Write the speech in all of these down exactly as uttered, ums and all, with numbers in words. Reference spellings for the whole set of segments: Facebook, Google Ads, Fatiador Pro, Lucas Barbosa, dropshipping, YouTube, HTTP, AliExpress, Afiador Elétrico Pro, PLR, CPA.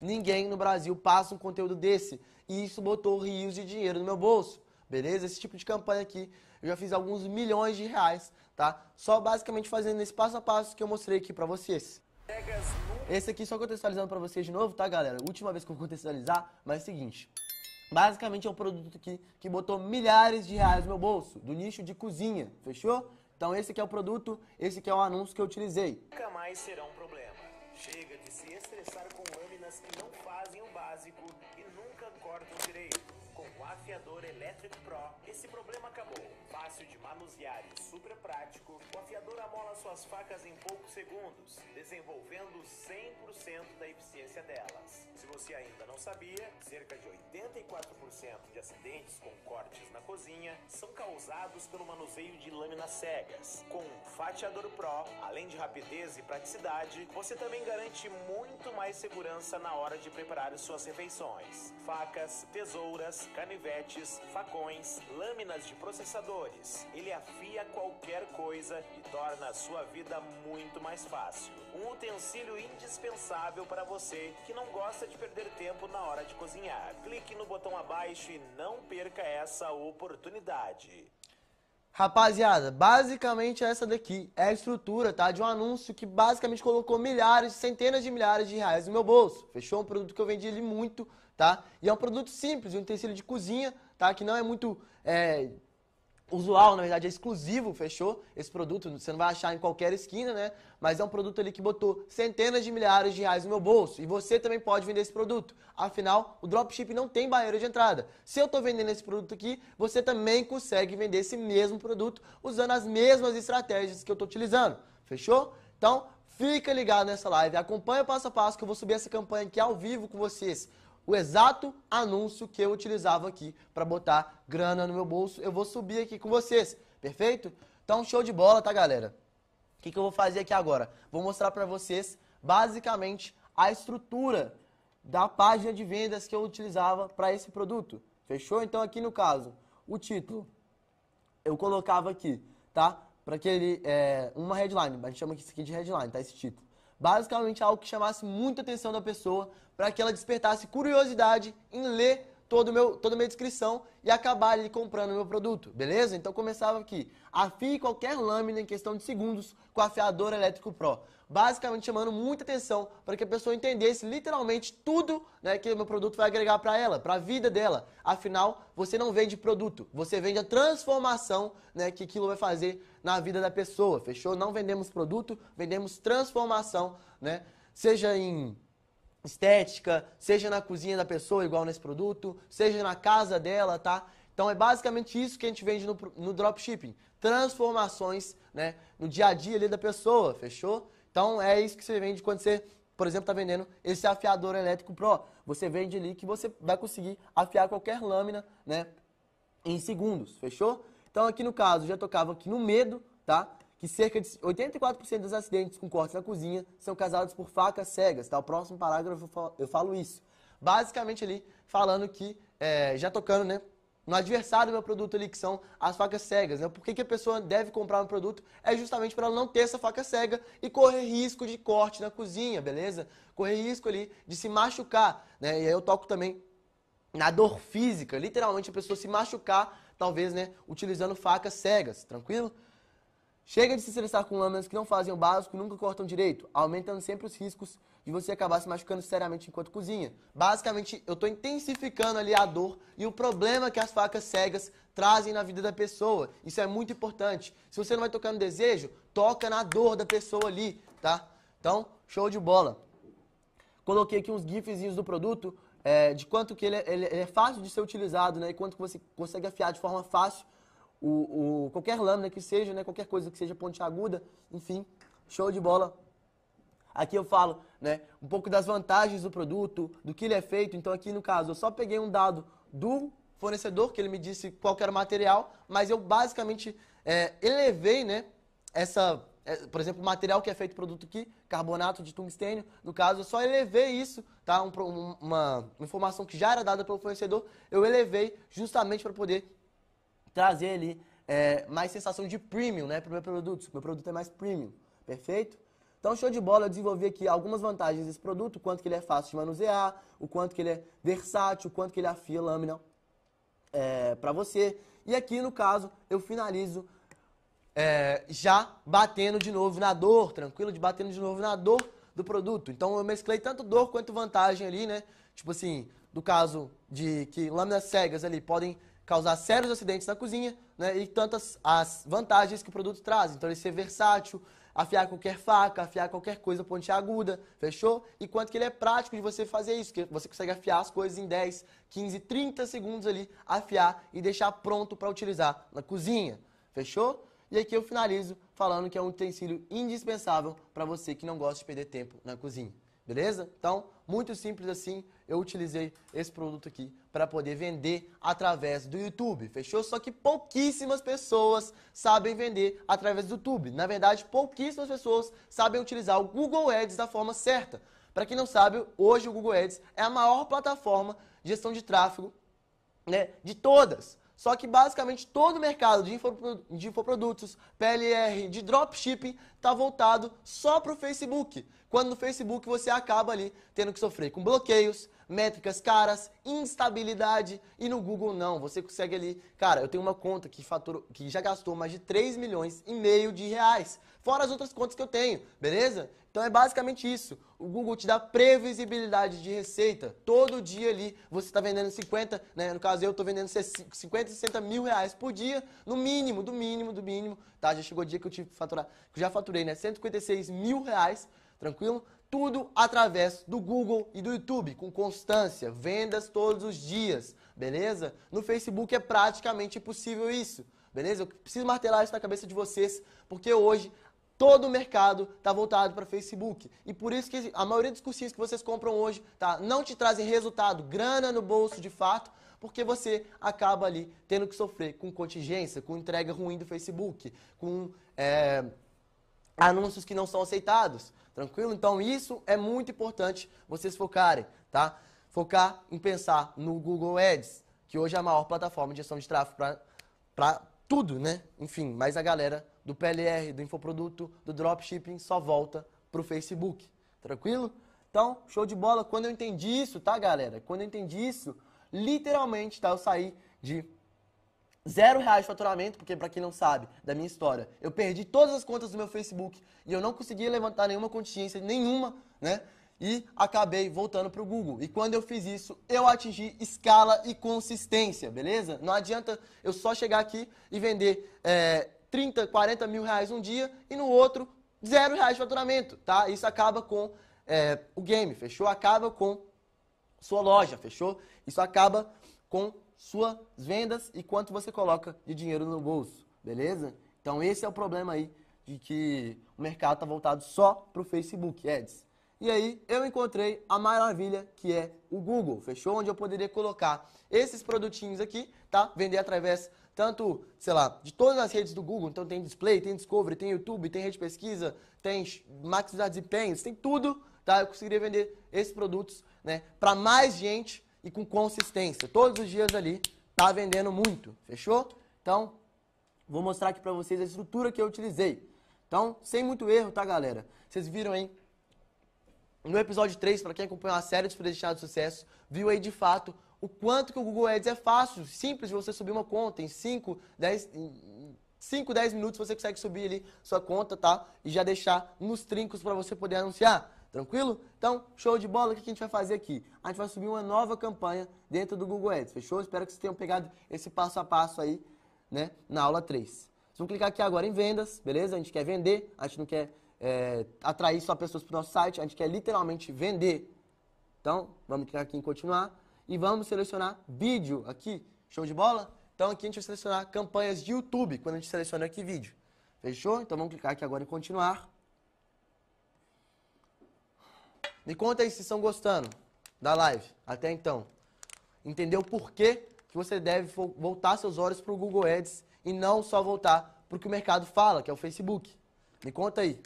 Ninguém no Brasil passa um conteúdo desse. E isso botou rios de dinheiro no meu bolso. Beleza? Esse tipo de campanha aqui, eu já fiz alguns milhões de reais, tá? Só basicamente fazendo esse passo a passo que eu mostrei aqui pra vocês. Esse aqui só contextualizando pra vocês de novo, tá, galera? Última vez que eu vou contextualizar, mas é o seguinte. Basicamente é um produto aqui que botou milhares de reais no meu bolso, do nicho de cozinha, fechou? Então esse aqui é o produto, esse aqui é o anúncio que eu utilizei. Nunca mais será um problema. Chega de se estressar com lâminas que não fazem o básico e nunca cortam direito. Com o Afiador Elétrico Pro, esse problema acabou. Fácil de manusear e super prático, o afiador amola suas facas em poucos segundos, desenvolvendo cem por cento da eficiência delas. Se você ainda não sabia, cerca de oitenta e quatro por cento de acidentes com cortes na cozinha são causados pelo manuseio de lâminas cegas. Com o Fatiador Pro, além de rapidez e praticidade, você também garante muito mais segurança na hora de preparar suas refeições. Facas, tesouras, canivetes, facões, lâminas de processadores. Ele afia qualquer coisa e torna a sua vida muito mais fácil. Um utensílio indispensável para você que não gosta de perder tempo na hora de cozinhar. Clique no botão abaixo e não perca essa oportunidade. Rapaziada, basicamente essa daqui é a estrutura, tá, de um anúncio que basicamente colocou milhares, centenas de milhares de reais no meu bolso. Fechou? Um produto que eu vendi ele muito, tá? E é um produto simples, um utensílio de cozinha, tá? Que não é muito é, usual, na verdade é exclusivo, fechou? Esse produto você não vai achar em qualquer esquina, né? Mas é um produto ali que botou centenas de milhares de reais no meu bolso. E você também pode vender esse produto. Afinal, o dropship não tem barreira de entrada. Se eu estou vendendo esse produto aqui, você também consegue vender esse mesmo produto usando as mesmas estratégias que eu estou utilizando. Fechou? Então, fica ligado nessa live. Acompanha o passo a passo que eu vou subir essa campanha aqui ao vivo com vocês. O exato anúncio que eu utilizava aqui para botar grana no meu bolso, eu vou subir aqui com vocês, perfeito? Então, show de bola, tá, galera? O que, que eu vou fazer aqui agora? Vou mostrar para vocês, basicamente, a estrutura da página de vendas que eu utilizava para esse produto, fechou? Então, aqui no caso, o título, eu colocava aqui, tá? Para aquele, é, uma headline, a gente chama isso aqui de headline, tá? Esse título. Basicamente algo que chamasse muita atenção da pessoa, para que ela despertasse curiosidade em ler todo meu, toda a minha descrição e acabar ali comprando o meu produto, beleza? Então começava aqui, afie qualquer lâmina em questão de segundos com o Afiador Elétrico Pro. Basicamente chamando muita atenção para que a pessoa entendesse literalmente tudo, né, que o meu produto vai agregar para ela, para a vida dela. Afinal, você não vende produto, você vende a transformação, né, que aquilo vai fazer na vida da pessoa, fechou? Não vendemos produto, vendemos transformação, né? Seja em estética, seja na cozinha da pessoa, igual nesse produto, seja na casa dela, tá? Então é basicamente isso que a gente vende no, no dropshipping, transformações, né, no dia a dia ali da pessoa, fechou? Então é isso que você vende quando você, por exemplo, tá vendendo esse Afiador Elétrico Pro. Você vende ali que você vai conseguir afiar qualquer lâmina, né, em segundos, fechou? Então aqui no caso, já tocava aqui no medo, tá? Que cerca de oitenta e quatro por cento dos acidentes com cortes na cozinha são causados por facas cegas, tá? O próximo parágrafo eu falo isso. Basicamente ali, falando que, é, já tocando, né, no adversário do meu produto ali, que são as facas cegas, né? Por que que a pessoa deve comprar um produto? É justamente para ela não ter essa faca cega e correr risco de corte na cozinha, beleza? Correr risco ali de se machucar, né? E aí eu toco também na dor física, literalmente a pessoa se machucar, talvez, né, utilizando facas cegas, tranquilo? Chega de se estressar com lâminas que não fazem o básico e nunca cortam direito, aumentando sempre os riscos de você acabar se machucando seriamente enquanto cozinha. Basicamente, eu estou intensificando ali a dor e o problema que as facas cegas trazem na vida da pessoa. Isso é muito importante. Se você não vai tocar no desejo, toca na dor da pessoa ali, tá? Então, show de bola. Coloquei aqui uns gifzinhos do produto, é, de quanto que ele é, ele é fácil de ser utilizado, né? E quanto que você consegue afiar de forma fácil. O, o, qualquer lâmina que seja, né, qualquer coisa que seja pontiaguda, enfim, show de bola. Aqui eu falo, né, um pouco das vantagens do produto, do que ele é feito. Então aqui no caso eu só peguei um dado do fornecedor, que ele me disse qual que era o material, mas eu basicamente é, elevei, né, essa, é, por exemplo, o material que é feito o produto aqui, carbonato de tungstênio, no caso eu só elevei isso, tá, um, uma informação que já era dada pelo fornecedor, eu elevei justamente para poder trazer ali é, mais sensação de premium, né, para o meu produto. Meu produto é mais premium, perfeito? Então, show de bola, eu desenvolvi aqui algumas vantagens desse produto, o quanto que ele é fácil de manusear, o quanto que ele é versátil, o quanto que ele afia a lâmina é, para você. E aqui, no caso, eu finalizo é, já batendo de novo na dor, tranquilo? De batendo de novo na dor do produto. Então, eu mesclei tanto dor quanto vantagem ali, né? Tipo assim, do caso de que lâminas cegas ali podem causar sérios acidentes na cozinha, né? E tantas as vantagens que o produto traz. Então, ele ser versátil, afiar qualquer faca, afiar qualquer coisa pontiaguda, fechou? E quanto que ele é prático de você fazer isso, que você consegue afiar as coisas em dez, quinze, trinta segundos ali, afiar e deixar pronto para utilizar na cozinha, fechou? E aqui eu finalizo falando que é um utensílio indispensável para você que não gosta de perder tempo na cozinha, beleza? Então, muito simples assim, eu utilizei esse produto aqui para poder vender através do YouTube, fechou? Só que pouquíssimas pessoas sabem vender através do YouTube. Na verdade, pouquíssimas pessoas sabem utilizar o Google Ads da forma certa. Para quem não sabe, hoje o Google Ads é a maior plataforma de gestão de tráfego, né, de todas. Só que basicamente todo o mercado de, infopro, de infoprodutos, P L R, de dropshipping, está voltado só para o Facebook. Quando no Facebook você acaba ali tendo que sofrer com bloqueios, métricas caras, instabilidade. E no Google não, você consegue ali... Cara, eu tenho uma conta que, fatura, que já gastou mais de três milhões e meio de reais. Fora as outras contas que eu tenho, beleza? Então é basicamente isso. O Google te dá previsibilidade de receita. Todo dia ali você está vendendo cinquenta, né? No caso eu estou vendendo cinquenta, sessenta mil reais por dia, no mínimo, do mínimo, do mínimo. Tá? Já chegou o dia que eu tive que faturar, que eu já faturei, né? cento e cinquenta e seis mil reais, tranquilo? Tudo através do Google e do YouTube, com constância, vendas todos os dias, beleza? No Facebook é praticamente impossível isso, beleza? Eu preciso martelar isso na cabeça de vocês, porque hoje... Todo o mercado está voltado para Facebook. E por isso que a maioria dos cursinhos que vocês compram hoje, tá, não te trazem resultado, grana no bolso de fato, porque você acaba ali tendo que sofrer com contingência, com entrega ruim do Facebook, com é, anúncios que não são aceitados. Tranquilo? Então isso é muito importante vocês focarem, tá? Focar em pensar no Google Ads, que hoje é a maior plataforma de gestão de tráfego para tudo, né? Enfim, mas a galera... do P L R, do infoproduto, do dropshipping, só volta pro Facebook, tranquilo? Então, show de bola, quando eu entendi isso, tá galera? Quando eu entendi isso, literalmente, tá? Eu saí de zero reais de faturamento, porque pra quem não sabe da minha história, eu perdi todas as contas do meu Facebook e eu não conseguia levantar nenhuma consciência, nenhuma, né? E acabei voltando para o Google. E quando eu fiz isso, eu atingi escala e consistência, beleza? Não adianta eu só chegar aqui e vender... É, trinta, quarenta mil reais um dia e no outro, zero reais de faturamento, tá? Isso acaba com é, o game, fechou? Acaba com sua loja, fechou? Isso acaba com suas vendas e quanto você coloca de dinheiro no bolso, beleza? Então esse é o problema aí de que o mercado tá voltado só pro Facebook Ads. E aí eu encontrei a maravilha que é o Google, fechou? Onde eu poderia colocar esses produtinhos aqui, tá? Vender através... Tanto, sei lá, de todas as redes do Google, então tem Display, tem Discovery, tem YouTube, tem Rede de Pesquisa, tem Maximizar Desempenhos, tem tudo, tá? Eu conseguiria vender esses produtos, né, para mais gente e com consistência. Todos os dias ali tá vendendo muito, fechou? Então, vou mostrar aqui para vocês a estrutura que eu utilizei. Então, sem muito erro, tá, galera? Vocês viram, hein? No episódio três, para quem acompanhou a série dos Predestinados ao Sucesso, viu aí de fato... O quanto que o Google Ads é fácil, simples de você subir uma conta. Em cinco, dez minutos você consegue subir ali sua conta, tá? E já deixar nos trincos para você poder anunciar. Tranquilo? Então, show de bola, o que a gente vai fazer aqui? A gente vai subir uma nova campanha dentro do Google Ads, fechou? Espero que vocês tenham pegado esse passo a passo aí, né? Na aula três. Vocês vão clicar aqui agora em vendas, beleza? A gente quer vender, a gente não quer é, atrair só pessoas para o nosso site, a gente quer literalmente vender. Então, vamos clicar aqui em continuar. E vamos selecionar vídeo aqui, show de bola? Então aqui a gente vai selecionar campanhas de YouTube, quando a gente seleciona aqui vídeo. Fechou? Então vamos clicar aqui agora em continuar. Me conta aí se estão gostando da live, até então. Entendeu por que você deve voltar seus olhos para o Google Ads e não só voltar para o que o mercado fala, que é o Facebook. Me conta aí.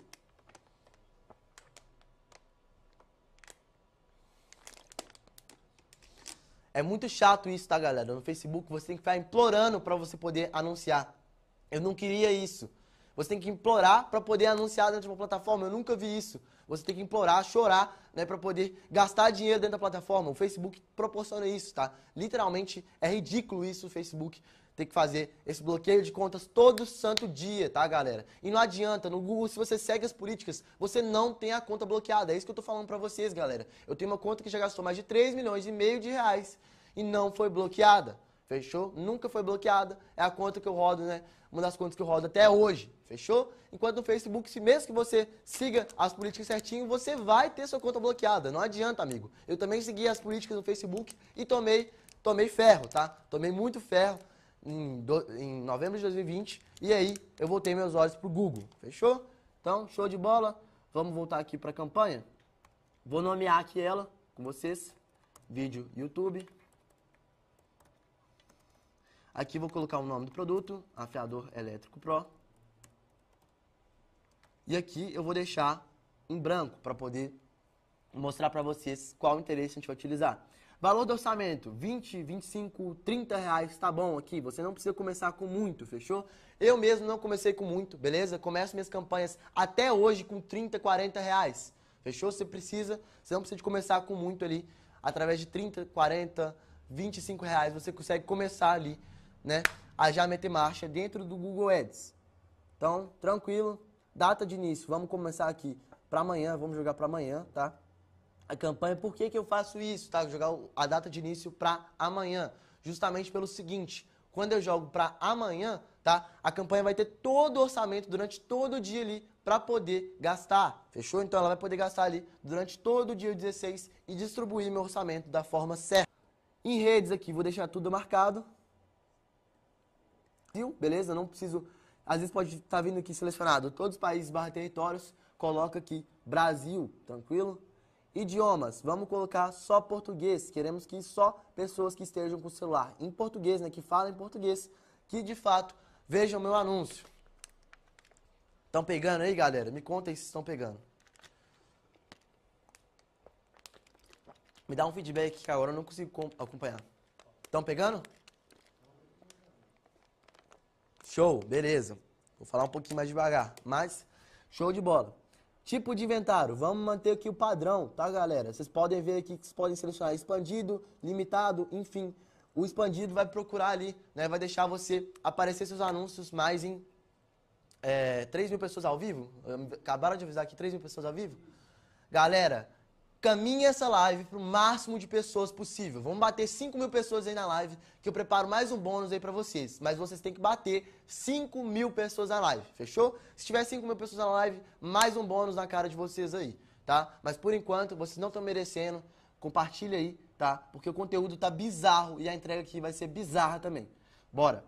É muito chato isso, tá, galera? No Facebook você tem que ficar implorando pra você poder anunciar. Eu não queria isso. Você tem que implorar para poder anunciar dentro de uma plataforma. Eu nunca vi isso. Você tem que implorar, chorar, né, para poder gastar dinheiro dentro da plataforma. O Facebook proporciona isso, tá? Literalmente é ridículo isso, o Facebook tem que fazer esse bloqueio de contas todo santo dia, tá, galera? E não adianta, no Google, se você segue as políticas, você não tem a conta bloqueada. É isso que eu tô falando pra vocês, galera. Eu tenho uma conta que já gastou mais de três milhões e meio de reais e não foi bloqueada. Fechou? Nunca foi bloqueada. É a conta que eu rodo, né? Uma das contas que eu rodo até hoje. Fechou? Enquanto no Facebook, se mesmo que você siga as políticas certinho, você vai ter sua conta bloqueada. Não adianta, amigo. Eu também segui as políticas no Facebook e tomei, tomei ferro, tá? Tomei muito ferro em, do, em novembro de dois mil e vinte. E aí, eu voltei meus olhos pro Google. Fechou? Então, show de bola. Vamos voltar aqui pra campanha. Vou nomear aqui ela com vocês. Vídeo YouTube. Aqui vou colocar o nome do produto, Afiador Elétrico Pro. E aqui eu vou deixar em branco para poder mostrar para vocês qual interesse a gente vai utilizar. Valor do orçamento, vinte, vinte e cinco, trinta reais, tá bom aqui. Você não precisa começar com muito, fechou? Eu mesmo não comecei com muito, beleza? Começo minhas campanhas até hoje com trinta, quarenta reais, fechou? Você precisa, você não precisa de começar com muito ali. Através de trinta, quarenta, vinte e cinco reais você consegue começar ali, né, a já meter marcha dentro do Google Ads. Então, tranquilo. Data de início, vamos começar aqui para amanhã, vamos jogar para amanhã, tá? A campanha, por que que eu faço isso, tá? Jogar a data de início para amanhã, justamente pelo seguinte, quando eu jogo para amanhã, tá? A campanha vai ter todo o orçamento durante todo o dia ali para poder gastar, fechou? Então ela vai poder gastar ali durante todo o dia dezesseis e distribuir meu orçamento da forma certa. Em redes aqui, vou deixar tudo marcado. Beleza? Não preciso... Às vezes pode estar vindo aqui selecionado todos os países barra territórios. Coloca aqui Brasil, tranquilo? Idiomas, vamos colocar só português. Queremos que só pessoas que estejam com o celular em português, né? Que falem português, que de fato vejam meu anúncio. Estão pegando aí, galera? Me contem se estão pegando. Me dá um feedback que agora eu não consigo acompanhar. Estão pegando? Show, beleza. Vou falar um pouquinho mais devagar, mas show de bola. Tipo de inventário, vamos manter aqui o padrão, tá, galera? Vocês podem ver aqui que vocês podem selecionar expandido, limitado, enfim. O expandido vai procurar ali, né? Vai deixar você aparecer seus anúncios mais em é, três mil pessoas ao vivo. Acabaram de avisar aqui, três mil pessoas ao vivo. Galera... Caminhe essa live para o máximo de pessoas possível. Vamos bater cinco mil pessoas aí na live, que eu preparo mais um bônus aí para vocês. Mas vocês têm que bater cinco mil pessoas na live, fechou? Se tiver cinco mil pessoas na live, mais um bônus na cara de vocês aí, tá? Mas por enquanto, vocês não estão merecendo. Compartilha aí, tá? Porque o conteúdo tá bizarro e a entrega aqui vai ser bizarra também. Bora!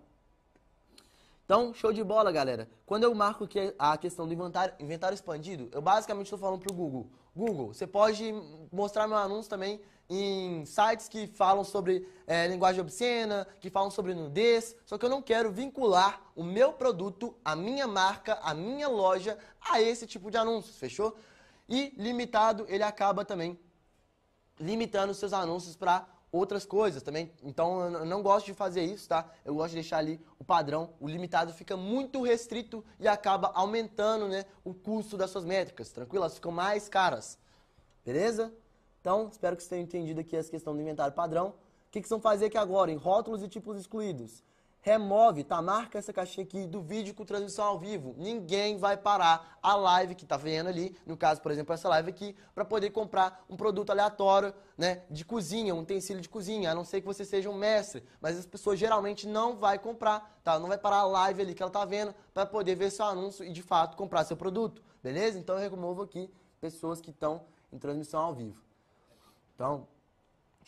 Então, show de bola, galera. Quando eu marco aqui a questão do inventário, inventário expandido, eu basicamente estou falando para o Google. Google, você pode mostrar meu anúncio também em sites que falam sobre é, linguagem obscena, que falam sobre nudez, só que eu não quero vincular o meu produto, a minha marca, a minha loja, a esse tipo de anúncios, fechou? E limitado, ele acaba também limitando os seus anúncios para... outras coisas também, então eu não gosto de fazer isso, tá? Eu gosto de deixar ali o padrão, o limitado fica muito restrito e acaba aumentando, né, o custo das suas métricas, tranquilo? Elas ficam mais caras, beleza? Então, espero que vocês tenham entendido aqui essa questão do inventário padrão. O que que vocês vão fazer aqui agora, em rótulos e tipos excluídos? Remove, tá? Marca essa caixinha aqui do vídeo com transmissão ao vivo. Ninguém vai parar a live que tá vendo ali, no caso, por exemplo, essa live aqui, para poder comprar um produto aleatório, né, de cozinha, um utensílio de cozinha, a não ser que você seja um mestre. Mas as pessoas geralmente não vai comprar, tá? Não vai parar a live ali que ela tá vendo para poder ver seu anúncio e, de fato, comprar seu produto, beleza? Então, eu removo aqui pessoas que estão em transmissão ao vivo. Então,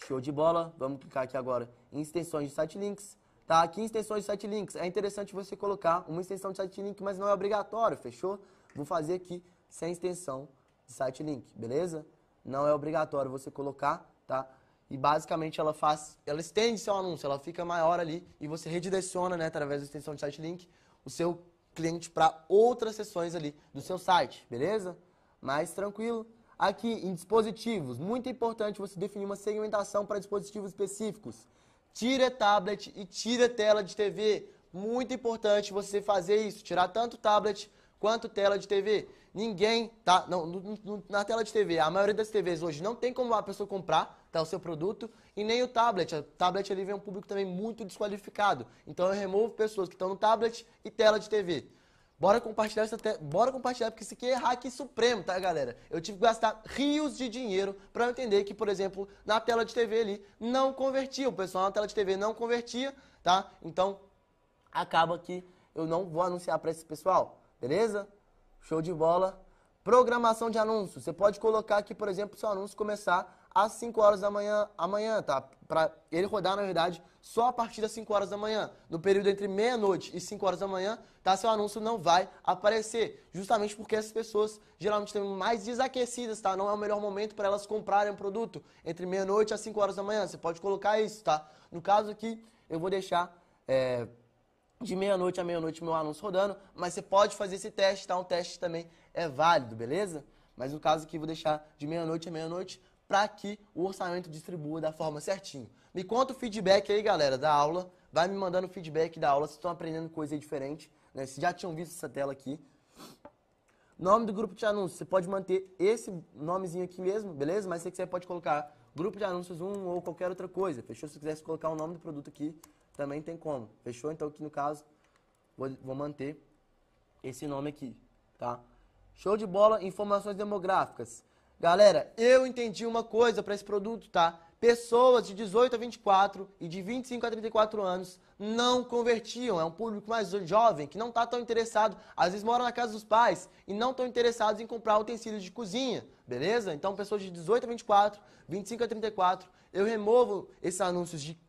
show de bola. Vamos clicar aqui agora em extensões de site links. Tá, aqui em extensões de site links, é interessante você colocar uma extensão de site link, mas não é obrigatório, fechou? Vou fazer aqui sem extensão de site link, beleza? Não é obrigatório você colocar, tá? E basicamente ela faz, ela estende seu anúncio, ela fica maior ali e você redireciona, né, através da extensão de site link, o seu cliente para outras seções ali do seu site, beleza? Mais tranquilo. Aqui em dispositivos, muito importante você definir uma segmentação para dispositivos específicos. Tira tablet e tira tela de T V. muito importante você fazer isso, tirar tanto tablet quanto tela de T V. Ninguém, tá? Não, no, no, na tela de T V, a maioria das T Vs hoje não tem como a pessoa comprar, tá, o seu produto, e nem o tablet. O tablet ali vem um público também muito desqualificado. Então eu removo pessoas que estão no tablet e tela de T V. Bora compartilhar, essa te... Bora compartilhar, porque isso aqui é hack supremo, tá, galera? Eu tive que gastar rios de dinheiro pra eu entender que, por exemplo, na tela de T V ali, não convertia. O pessoal na tela de T V não convertia, tá? Então, acaba que eu não vou anunciar pra esse pessoal, beleza? Show de bola. Programação de anúncios. Você pode colocar aqui, por exemplo, seu anúncio começar às cinco horas da manhã, amanhã, tá? Pra ele rodar, na verdade, só a partir das cinco horas da manhã. No período entre meia-noite e cinco horas da manhã, tá? Seu anúncio não vai aparecer. Justamente porque essas pessoas geralmente estão mais desaquecidas, tá? Não é o melhor momento para elas comprarem um produto. Entre meia-noite às cinco horas da manhã. Você pode colocar isso, tá? No caso aqui, eu vou deixar... É... de meia-noite a meia-noite meu anúncio rodando, mas você pode fazer esse teste, tá? Um teste também é válido, beleza? Mas no caso aqui vou deixar de meia-noite a meia-noite para que o orçamento distribua da forma certinho. Me conta o feedback aí, galera, da aula. Vai me mandando o feedback da aula, se estão aprendendo coisa aí diferente, né? Se já tinham visto essa tela aqui. Nome do grupo de anúncios, você pode manter esse nomezinho aqui mesmo, beleza? Mas se você quiser pode colocar grupo de anúncios um ou qualquer outra coisa, fechou? Se você quiser colocar o nome do produto aqui, também tem como, fechou? Então aqui no caso, vou, vou manter esse nome aqui, tá? Show de bola, informações demográficas. Galera, eu entendi uma coisa para esse produto, tá? Pessoas de dezoito a vinte e quatro e de vinte e cinco a trinta e quatro anos não convertiam. É um público mais jovem que não está tão interessado. Às vezes mora na casa dos pais e não estão interessados em comprar utensílios de cozinha, beleza? Então pessoas de dezoito a vinte e quatro, vinte e cinco a trinta e quatro, eu removo esses anúncios de,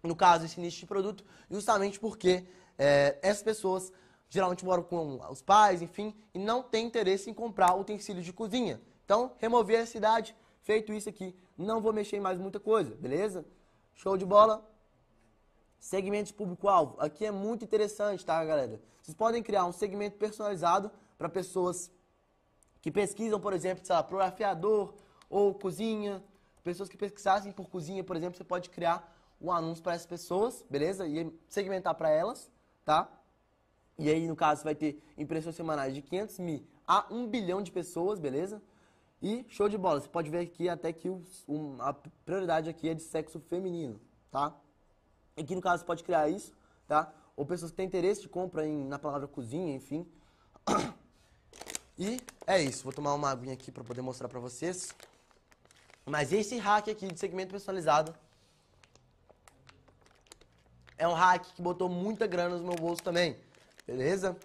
no caso, esse nicho de produto, justamente porque é, essas pessoas geralmente moram com os pais, enfim, e não têm interesse em comprar utensílios de cozinha. Então, remover essa idade, feito isso aqui, não vou mexer em mais muita coisa, beleza? Show de bola. Segmento de público-alvo. Aqui é muito interessante, tá, galera? Vocês podem criar um segmento personalizado para pessoas que pesquisam, por exemplo, sei lá, por afiador ou cozinha. Pessoas que pesquisassem por cozinha, por exemplo, você pode criar um anúncio para essas pessoas, beleza? E segmentar para elas, tá? E aí, no caso, vai ter impressões semanais de quinhentos mil a um bilhão de pessoas, beleza? E show de bola. Você pode ver aqui até que o, um, a prioridade aqui é de sexo feminino, tá? E aqui, no caso, você pode criar isso, tá? Ou pessoas que têm interesse de compra em, na palavra cozinha, enfim. E é isso. Vou tomar uma aguinha aqui para poder mostrar para vocês. Mas esse hack aqui de segmento personalizado é um hack que botou muita grana no meu bolso também, beleza?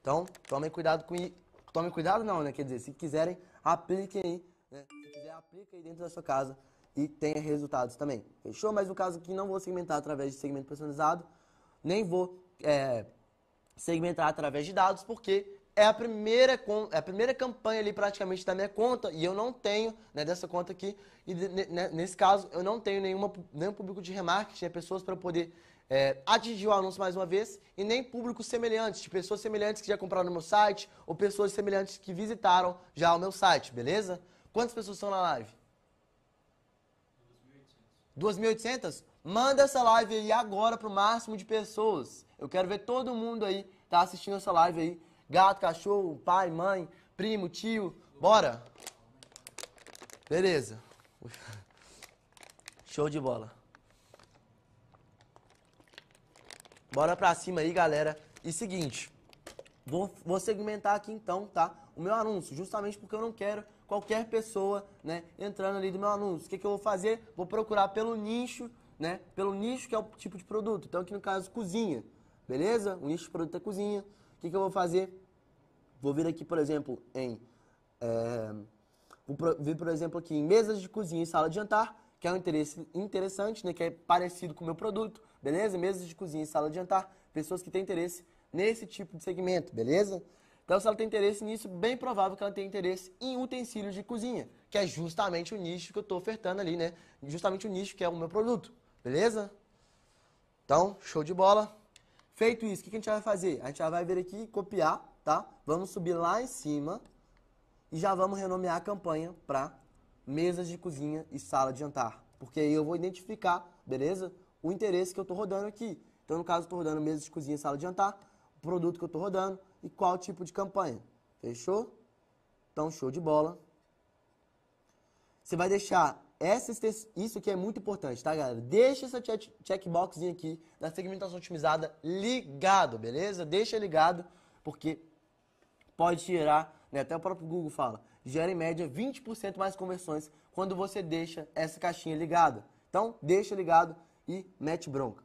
Então, tomem cuidado com isso. Tomem cuidado não, né? Quer dizer, se quiserem, apliquem aí, né? Se quiser, aplica aí dentro da sua casa e tenha resultados também, fechou? Mas no caso aqui, não vou segmentar através de segmento personalizado, nem vou é, segmentar através de dados, porque é a primeira, é a primeira campanha ali praticamente da minha conta e eu não tenho, né, dessa conta aqui, e nesse caso eu não tenho nenhuma, nenhum público de remarketing, né, pessoas para eu poder é, atingir o anúncio mais uma vez, e nem públicos semelhantes, de pessoas semelhantes que já compraram no meu site ou pessoas semelhantes que visitaram já o meu site, beleza? Quantas pessoas estão na live? duas mil e oitocentas. duas mil e oitocentas? Manda essa live aí agora pro máximo de pessoas. Eu quero ver todo mundo aí, tá assistindo essa live aí. Gato, cachorro, pai, mãe, primo, tio. Bora! Beleza. Show de bola. Bora pra cima aí, galera. E seguinte, vou, vou segmentar aqui então, tá? O meu anúncio, justamente porque eu não quero qualquer pessoa, né, entrando ali do meu anúncio. O que que eu vou fazer? Vou procurar pelo nicho, né? Pelo nicho que é o tipo de produto. Então aqui no caso, cozinha. Beleza? O nicho de produto é cozinha. O que que eu vou fazer? Vou vir aqui, por exemplo, em... É, vou vir, por exemplo, aqui em mesas de cozinha e sala de jantar, que é um interesse interessante, né? Que é parecido com o meu produto, beleza? Mesas de cozinha e sala de jantar, pessoas que têm interesse nesse tipo de segmento, beleza? Então, se ela tem interesse nisso, bem provável que ela tenha interesse em utensílios de cozinha, que é justamente o nicho que eu estou ofertando ali, né? Justamente o nicho que é o meu produto, beleza? Então, show de bola! Feito isso, o que a gente vai fazer? A gente já vai vir aqui e copiar, tá? Vamos subir lá em cima e já vamos renomear a campanha para mesas de cozinha e sala de jantar. Porque aí eu vou identificar, beleza? O interesse que eu tô rodando aqui. Então, no caso, eu estou rodando mesa de cozinha e sala de jantar, o produto que eu estou rodando e qual tipo de campanha. Fechou? Então, show de bola. Você vai deixar... Essas, isso aqui é muito importante, tá, galera? Deixa essa check, checkboxzinha aqui da segmentação otimizada ligado, beleza? Deixa ligado, porque pode tirar, né? Até o próprio Google fala, gera em média vinte por cento mais conversões quando você deixa essa caixinha ligada. Então, deixa ligado e mete bronca.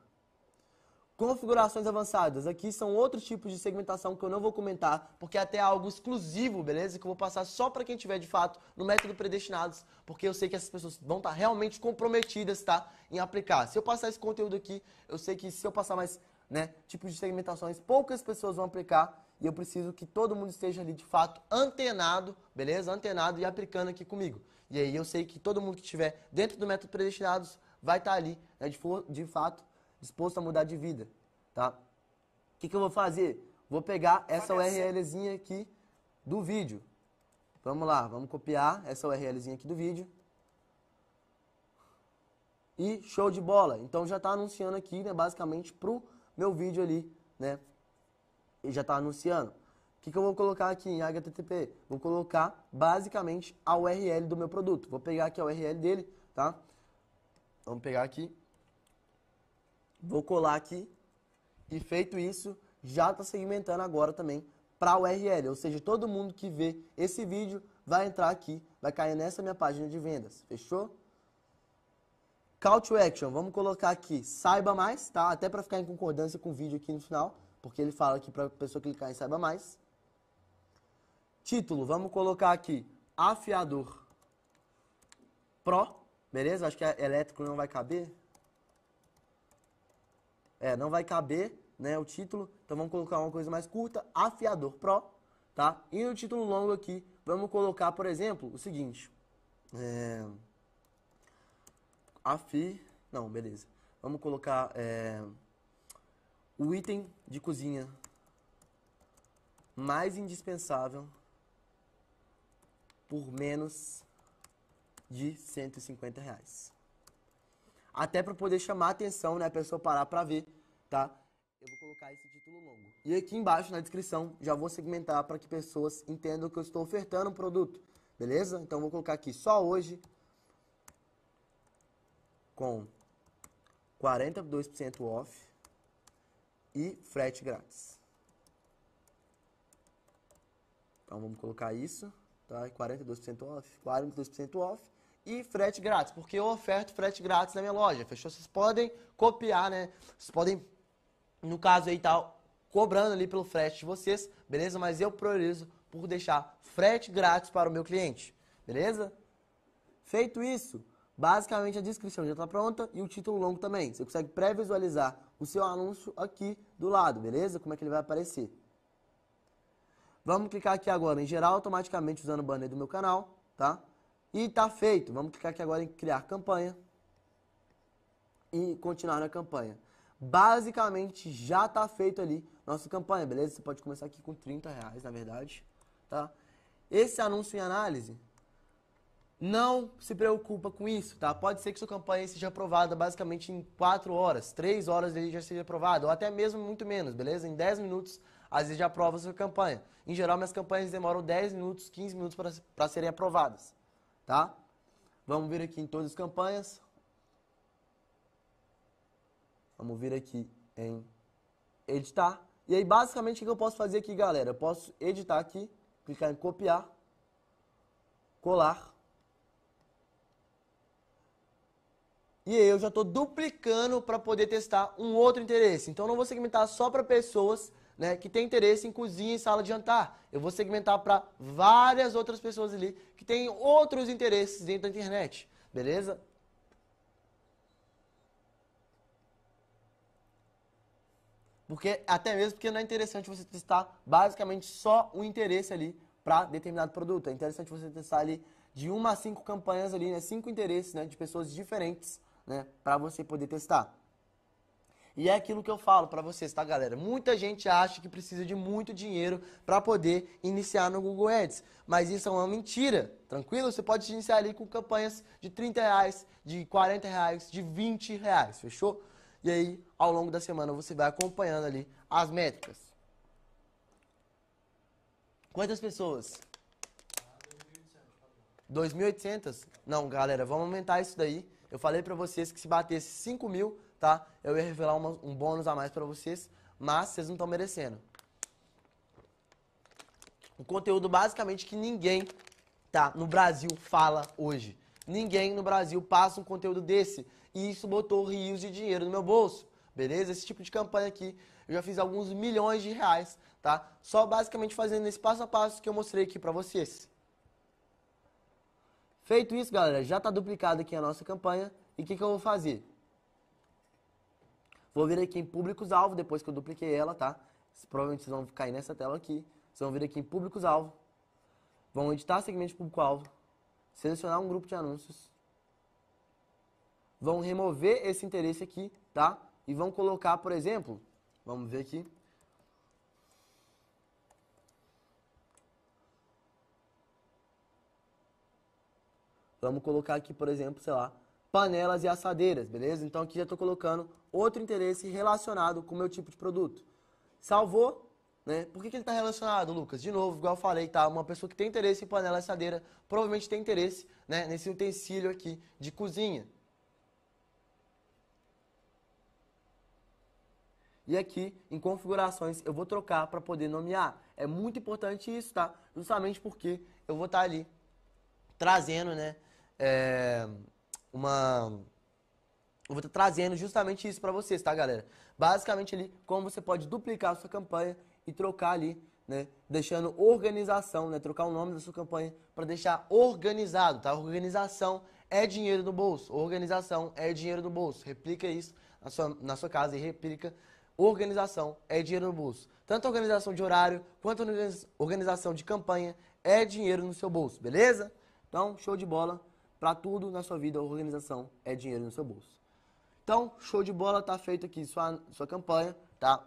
Configurações avançadas. Aqui são outros tipos de segmentação que eu não vou comentar, porque é até algo exclusivo, beleza? Que eu vou passar só para quem tiver de fato no método predestinados, porque eu sei que essas pessoas vão estar realmente comprometidas, tá? Em aplicar. Se eu passar esse conteúdo aqui, eu sei que se eu passar mais, né, tipos de segmentações, poucas pessoas vão aplicar e eu preciso que todo mundo esteja ali de fato antenado, beleza? Antenado e aplicando aqui comigo. E aí eu sei que todo mundo que estiver dentro do método predestinados vai estar ali, né, de, de fato, disposto a mudar de vida, tá? O que, que eu vou fazer? Vou pegar essa URLzinha aqui do vídeo. Vamos lá, vamos copiar essa URLzinha aqui do vídeo. E show de bola. Então já tá anunciando aqui, né, basicamente pro meu vídeo ali, né? E já tá anunciando. O que, que eu vou colocar aqui em H T T P? Vou colocar basicamente a U R L do meu produto. Vou pegar aqui a U R L dele, tá? Vamos pegar aqui. Vou colar aqui e feito isso, já está segmentando agora também para a U R L. Ou seja, todo mundo que vê esse vídeo vai entrar aqui, vai cair nessa minha página de vendas. Fechou? Call to Action. Vamos colocar aqui, saiba mais, tá? Até para ficar em concordância com o vídeo aqui no final, porque ele fala aqui para a pessoa clicar em saiba mais. Título. Vamos colocar aqui, Afiador Pro. Beleza? Acho que a elétrico não vai caber. É, não vai caber, né, o título, então vamos colocar uma coisa mais curta, Afiador Pro, tá? E no título longo aqui, vamos colocar, por exemplo, o seguinte. É... Afi... Não, beleza. Vamos colocar é... o item de cozinha mais indispensável por menos de cento e cinquenta reais. Até para poder chamar a atenção, né? A pessoa parar para ver, tá? Eu vou colocar esse título longo. E aqui embaixo, na descrição, já vou segmentar para que pessoas entendam que eu estou ofertando um produto. Beleza? Então, vou colocar aqui só hoje com quarenta e dois por cento off e frete grátis. Então, vamos colocar isso, tá? quarenta e dois por cento off, quarenta e dois por cento off. E frete grátis, porque eu oferto frete grátis na minha loja, fechou? Vocês podem copiar, né? Vocês podem, no caso aí, tá cobrando ali pelo frete de vocês, beleza? Mas eu priorizo por deixar frete grátis para o meu cliente, beleza? Feito isso, basicamente a descrição já está pronta e o título longo também. Você consegue pré-visualizar o seu anúncio aqui do lado, beleza? Como é que ele vai aparecer. Vamos clicar aqui agora em geral, automaticamente usando o banner do meu canal, tá? E tá feito. Vamos clicar aqui agora em criar campanha. E continuar na campanha. Basicamente, já tá feito ali nossa campanha, beleza? Você pode começar aqui com trinta reais, na verdade. Tá? Esse anúncio em análise, não se preocupa com isso, tá? Pode ser que sua campanha seja aprovada basicamente em quatro horas. três horas ele já seja aprovado, ou até mesmo muito menos, beleza? Em dez minutos, às vezes já aprova a sua campanha. Em geral, minhas campanhas demoram dez minutos, quinze minutos para serem aprovadas. Tá? Vamos vir aqui em todas as campanhas. Vamos vir aqui em editar. E aí, basicamente, o que eu posso fazer aqui, galera? Eu posso editar aqui, clicar em copiar, colar. E aí eu já estou duplicando para poder testar um outro interesse. Então, eu não vou segmentar só para pessoas... Né, que tem interesse em cozinha e sala de jantar. Eu vou segmentar para várias outras pessoas ali que têm outros interesses dentro da internet. Beleza? Porque, até mesmo porque não é interessante você testar basicamente só o interesse ali para determinado produto. É interessante você testar ali de uma a cinco campanhas ali, né, cinco interesses, né, de pessoas diferentes, né, para você poder testar. E é aquilo que eu falo pra vocês, tá, galera? Muita gente acha que precisa de muito dinheiro pra poder iniciar no Google Ads. Mas isso é uma mentira, tranquilo? Você pode iniciar ali com campanhas de trinta reais, de quarenta reais, de vinte reais, fechou? E aí, ao longo da semana, você vai acompanhando ali as métricas. Quantas pessoas? dois mil e oitocentos? Não, galera, vamos aumentar isso daí. Eu falei pra vocês que se batesse cinco mil, tá? Eu ia revelar uma, um bônus a mais pra vocês, mas vocês não estão merecendo. Um conteúdo basicamente que ninguém, tá, no Brasil fala hoje. Ninguém no Brasil passa um conteúdo desse. E isso botou rios de dinheiro no meu bolso, beleza? Esse tipo de campanha aqui, eu já fiz alguns milhões de reais, tá? Só basicamente fazendo esse passo a passo que eu mostrei aqui pra vocês. Feito isso, galera, já tá duplicado aqui a nossa campanha. E o que que eu vou fazer? Vou vir aqui em públicos-alvo, depois que eu dupliquei ela, tá? Provavelmente vocês vão cair nessa tela aqui. Vocês vão vir aqui em públicos-alvo. Vão editar segmento de público-alvo. Selecionar um grupo de anúncios. Vão remover esse interesse aqui, tá? E vão colocar, por exemplo, vamos ver aqui. Vamos colocar aqui, por exemplo, sei lá, panelas e assadeiras, beleza? Então aqui já estou colocando outro interesse relacionado com o meu tipo de produto. Salvou, né? Por que que ele está relacionado, Lucas? De novo, igual eu falei, tá? Uma pessoa que tem interesse em panela e assadeira, provavelmente tem interesse, né, nesse utensílio aqui de cozinha. E aqui, em configurações, eu vou trocar para poder nomear. É muito importante isso, tá? Justamente porque eu vou estar ali trazendo, né, é, uma... Eu vou estar trazendo justamente isso para vocês, tá, galera? Basicamente ali, como você pode duplicar a sua campanha e trocar ali, né, deixando organização, né, trocar o nome da sua campanha para deixar organizado, tá? Organização é dinheiro no bolso, organização é dinheiro no bolso. Replica isso na sua, na sua casa e replica. Organização é dinheiro no bolso. Tanto organização de horário, quanto organização de campanha é dinheiro no seu bolso, beleza? Então, show de bola. Pra tudo na sua vida, organização é dinheiro no seu bolso. Então, show de bola, tá feito aqui sua, sua campanha, tá?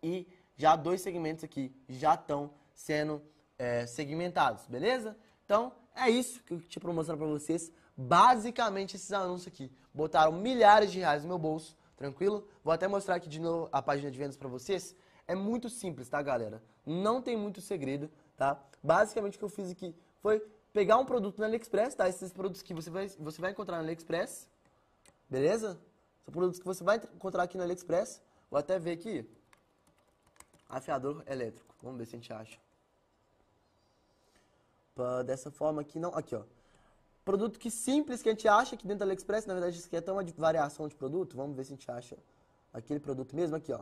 E já dois segmentos aqui já estão sendo é, segmentados, beleza? Então, é isso que eu tinha pra mostrar pra vocês. Basicamente, esses anúncios aqui botaram milhares de reais no meu bolso. Tranquilo? Vou até mostrar aqui de novo a página de vendas pra vocês. É muito simples, tá, galera? Não tem muito segredo, tá? Basicamente, o que eu fiz aqui foi pegar um produto na AliExpress, tá? Esses produtos que você vai, você vai encontrar na AliExpress, beleza? São produtos que você vai encontrar aqui na AliExpress. Vou até ver aqui. Afiador elétrico. Vamos ver se a gente acha. Pá, dessa forma aqui, não. Aqui, ó. Produto que simples que a gente acha aqui dentro da AliExpress, na verdade isso aqui é até uma variação de produto, vamos ver se a gente acha aquele produto mesmo aqui, ó.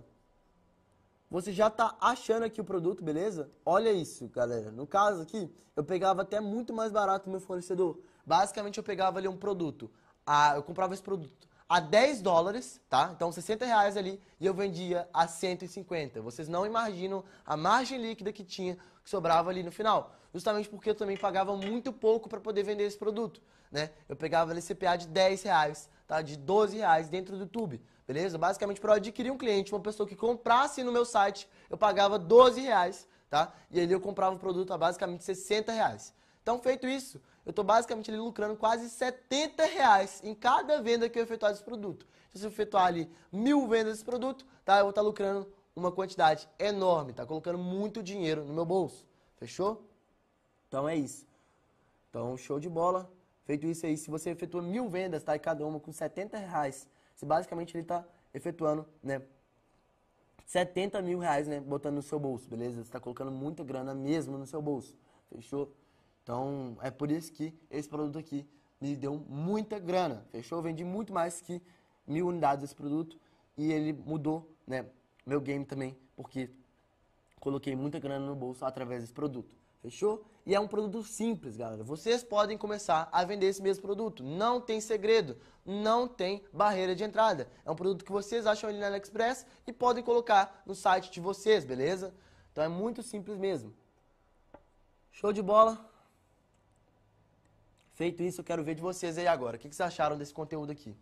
Você já tá achando aqui o produto, beleza? Olha isso, galera. No caso aqui, eu pegava até muito mais barato o meu fornecedor. Basicamente eu pegava ali um produto, a, eu comprava esse produto a dez dólares, tá? Então sessenta reais ali e eu vendia a cento e cinquenta. Vocês não imaginam a margem líquida que tinha, que sobrava ali no final. Justamente porque eu também pagava muito pouco para poder vender esse produto, né? Eu pegava ali C P A de dez reais, tá? De doze reais dentro do YouTube, beleza? Basicamente, para eu adquirir um cliente, uma pessoa que comprasse no meu site, eu pagava doze reais, tá? E ali eu comprava um produto a basicamente sessenta reais. Então, feito isso, eu estou basicamente ali lucrando quase setenta reais em cada venda que eu efetuar desse produto. Se eu efetuar ali mil vendas desse produto, tá? Eu vou estar tá lucrando uma quantidade enorme, tá? Colocando muito dinheiro no meu bolso. Fechou? Então é isso. Então, show de bola. Feito isso aí, se você efetua mil vendas, tá? E cada uma com setenta reais, você basicamente ele tá efetuando, né? setenta mil reais, né? Botando no seu bolso, beleza? Você tá colocando muita grana mesmo no seu bolso. Fechou? Então, é por isso que esse produto aqui me deu muita grana, fechou? Eu vendi muito mais que mil unidades desse produto e ele mudou, né, meu game também, porque coloquei muita grana no bolso através desse produto, fechou? E é um produto simples, galera. Vocês podem começar a vender esse mesmo produto. Não tem segredo, não tem barreira de entrada. É um produto que vocês acham ali na AliExpress e podem colocar no site de vocês, beleza? Então, é muito simples mesmo. Show de bola! Feito isso, eu quero ver de vocês aí agora. O que vocês acharam desse conteúdo aqui?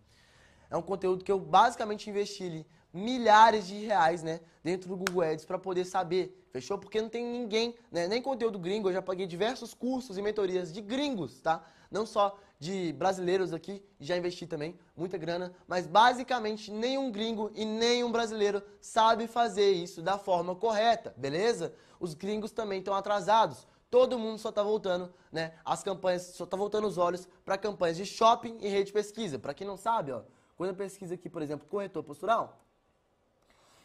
É um conteúdo que eu basicamente investi ali milhares de reais, né, dentro do Google Ads para poder saber, fechou? Porque não tem ninguém, né, nem conteúdo gringo. Eu já paguei diversos cursos e mentorias de gringos, tá? Não só de brasileiros aqui e já investi também muita grana, mas basicamente nenhum gringo e nenhum brasileiro sabe fazer isso da forma correta, beleza? Os gringos também estão atrasados. Todo mundo só tá voltando, né? As campanhas, só tá voltando os olhos para campanhas de shopping e rede de pesquisa. Para quem não sabe, ó, quando eu pesquiso aqui, por exemplo, corretor postural,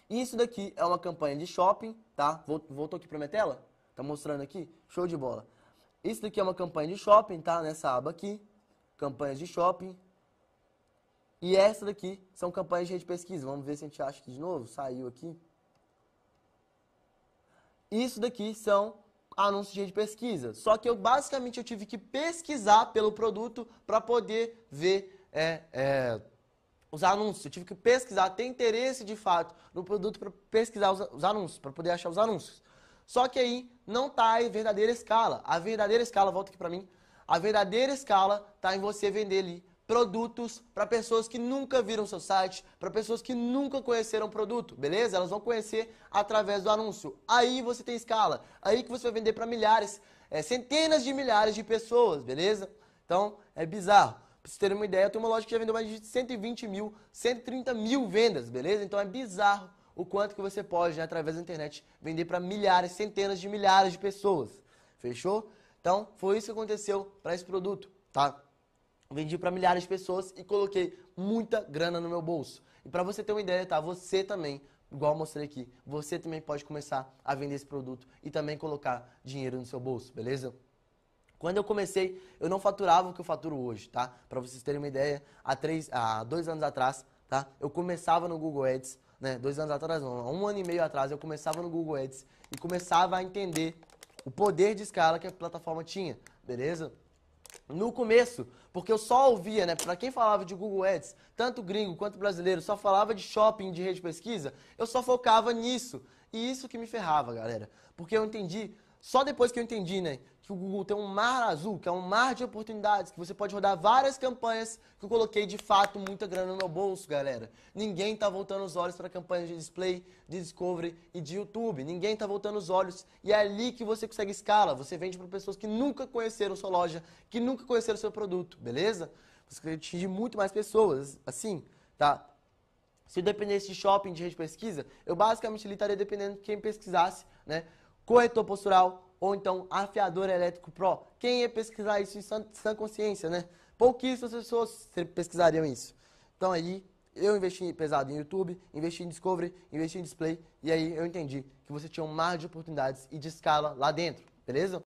isso daqui é uma campanha de shopping, tá? Voltou aqui pra minha tela? Tá mostrando aqui? Show de bola. Isso daqui é uma campanha de shopping, tá? Nessa aba aqui, campanhas de shopping. E essa daqui são campanhas de rede de pesquisa. Vamos ver se a gente acha aqui de novo. Saiu aqui. Isso daqui são anúncios de rede de pesquisa. Só que eu basicamente eu tive que pesquisar pelo produto para poder ver é, é, os anúncios. Eu tive que pesquisar, ter interesse de fato no produto para pesquisar os, os anúncios, para poder achar os anúncios. Só que aí não está a verdadeira escala. A verdadeira escala, volta aqui para mim, a verdadeira escala está em você vender ali produtos para pessoas que nunca viram seu site, para pessoas que nunca conheceram o produto, beleza? Elas vão conhecer através do anúncio. Aí você tem escala, aí que você vai vender para milhares, é, centenas de milhares de pessoas, beleza? Então, é bizarro. Para vocês terem uma ideia, eu tenho uma loja que já vendeu mais de cento e vinte mil, cento e trinta mil vendas, beleza? Então é bizarro o quanto que você pode, né, através da internet, vender para milhares, centenas de milhares de pessoas, fechou? Então, foi isso que aconteceu para esse produto, tá? Vendi para milhares de pessoas e coloquei muita grana no meu bolso. E para você ter uma ideia, tá? Você também, igual eu mostrei aqui, você também pode começar a vender esse produto e também colocar dinheiro no seu bolso, beleza? Quando eu comecei, eu não faturava o que eu faturo hoje, tá? Para vocês terem uma ideia, há, três, há dois anos atrás, tá? Eu começava no Google Ads, né? Dois anos atrás não, há um ano e meio atrás eu começava no Google Ads e começava a entender o poder de escala que a plataforma tinha, beleza? No começo, porque eu só ouvia, né, pra quem falava de Google Ads, tanto gringo quanto brasileiro, só falava de shopping, de rede de pesquisa, eu só focava nisso. E isso que me ferrava, galera. Porque eu entendi, só depois que eu entendi, né, que o Google tem um mar azul, que é um mar de oportunidades, que você pode rodar várias campanhas, que eu coloquei, de fato, muita grana no meu bolso, galera. Ninguém tá voltando os olhos pra campanha de display, de discovery e de YouTube. Ninguém tá voltando os olhos. E é ali que você consegue escala. Você vende pra pessoas que nunca conheceram sua loja, que nunca conheceram seu produto, beleza? Você atinge muito mais pessoas, assim, tá? Se eu dependesse de shopping, de rede de pesquisa, eu basicamente ali estaria dependendo de quem pesquisasse, né? Corretor postural, ou então Afiador Elétrico Pro. Quem ia pesquisar isso em sã, sã consciência, né? Pouquíssimas pessoas pesquisariam isso. Então aí, eu investi pesado em YouTube, investi em Discovery, investi em Display, e aí eu entendi que você tinha um mar de oportunidades e de escala lá dentro, beleza?